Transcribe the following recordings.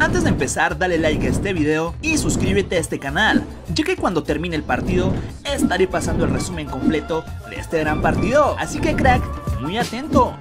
Antes de empezar, dale like a este video y suscríbete a este canal, ya que cuando termine el partido estaré pasando el resumen completo de este gran partido. Así que crack, muy atento.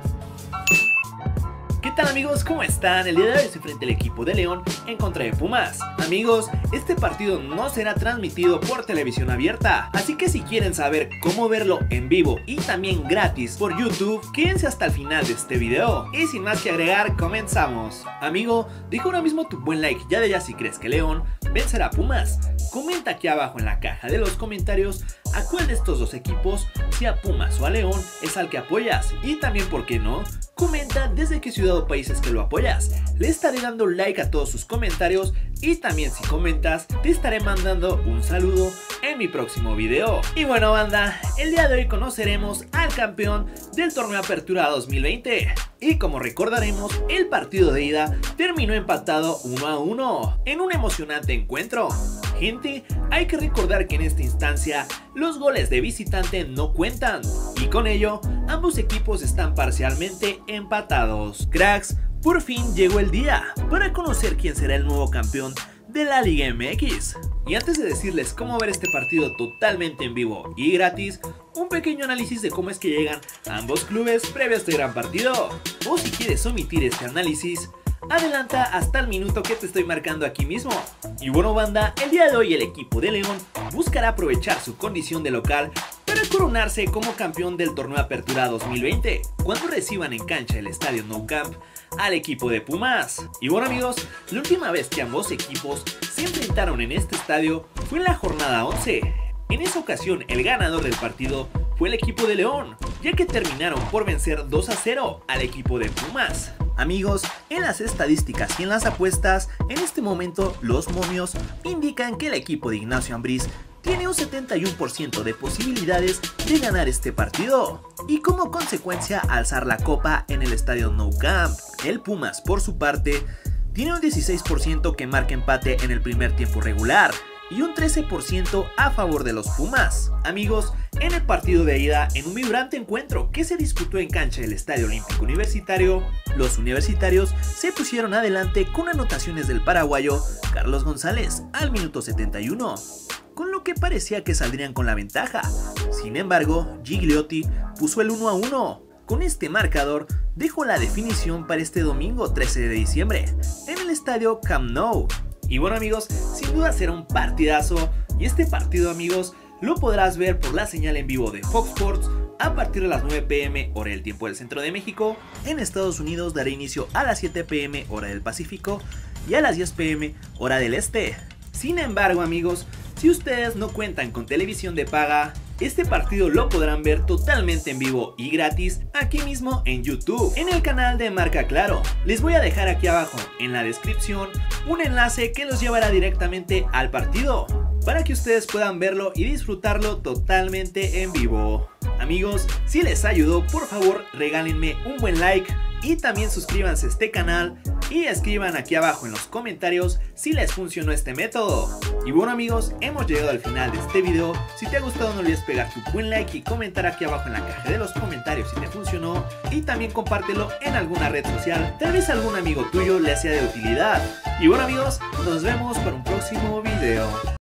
¿Qué tal amigos? ¿Cómo están? El día de hoy estoy frente al equipo de León en contra de Pumas. Amigos, este partido no será transmitido por televisión abierta, así que si quieren saber cómo verlo en vivo y también gratis por YouTube, quédense hasta el final de este video. Y sin más que agregar, comenzamos. Amigo, deja ahora mismo tu buen like ya de ya si crees que León vencerá a Pumas. Comenta aquí abajo en la caja de los comentarios a cuál de estos dos equipos, si a Pumas o a León, es al que apoyas. Y también, ¿por qué no? Comenta desde qué ciudad o países que lo apoyas. Le estaré dando like a todos sus comentarios y también si comentas te estaré mandando un saludo en mi próximo video. Y bueno banda, el día de hoy conoceremos al campeón del torneo Apertura 2020. Y como recordaremos, el partido de ida terminó empatado 1-1 en un emocionante encuentro. Gente, hay que recordar que en esta instancia los goles de visitante no cuentan y con ello ambos equipos están parcialmente empatados. Cracks, por fin llegó el día para conocer quién será el nuevo campeón de la Liga MX. Y antes de decirles cómo ver este partido totalmente en vivo y gratis, un pequeño análisis de cómo es que llegan ambos clubes previo a este gran partido. O si quieres omitir este análisis, adelanta hasta el minuto que te estoy marcando aquí mismo. Y bueno banda, el día de hoy el equipo de León buscará aprovechar su condición de local para coronarse como campeón del torneo Apertura 2020 cuando reciban en cancha el Estadio Nou Camp al equipo de Pumas. Y bueno amigos, la última vez que ambos equipos se enfrentaron en este estadio fue en la jornada 11. En esa ocasión el ganador del partido fue el equipo de León, ya que terminaron por vencer 2-0 al equipo de Pumas. Amigos, en las estadísticas y en las apuestas, en este momento los momios indican que el equipo de Ignacio Ambriz tiene un 71% de posibilidades de ganar este partido y como consecuencia alzar la copa en el Estadio Nou Camp. El Pumas, por su parte, tiene un 16% que marca empate en el primer tiempo regular y un 13% a favor de los Pumas. Amigos, en el partido de ida, en un vibrante encuentro que se disputó en cancha del Estadio Olímpico Universitario, los universitarios se pusieron adelante con anotaciones del paraguayo Carlos González al minuto 71, con lo que parecía que saldrían con la ventaja. Sin embargo, Gigliotti puso el 1-1. Con este marcador, dejó la definición para este domingo 13 de diciembre en el Estadio Camp Nou. Y bueno amigos, sin duda será un partidazo y este partido amigos lo podrás ver por la señal en vivo de Fox Sports a partir de las 9 p.m. hora del tiempo del centro de México. En Estados Unidos dará inicio a las 7 p.m. hora del Pacífico y a las 10 p.m. hora del Este. Sin embargo amigos, si ustedes no cuentan con televisión de paga, este partido lo podrán ver totalmente en vivo y gratis aquí mismo en YouTube, en el canal de Marca Claro. Les voy a dejar aquí abajo en la descripción un enlace que los llevará directamente al partido para que ustedes puedan verlo y disfrutarlo totalmente en vivo. Amigos, si les ayudó, por favor regálenme un buen like y también suscríbanse a este canal y escriban aquí abajo en los comentarios si les funcionó este método. Y bueno amigos, hemos llegado al final de este video. Si te ha gustado no olvides pegar tu buen like y comentar aquí abajo en la caja de los comentarios si te funcionó y también compártelo en alguna red social, tal vez algún amigo tuyo le sea de utilidad. Y bueno amigos, nos vemos para un próximo video.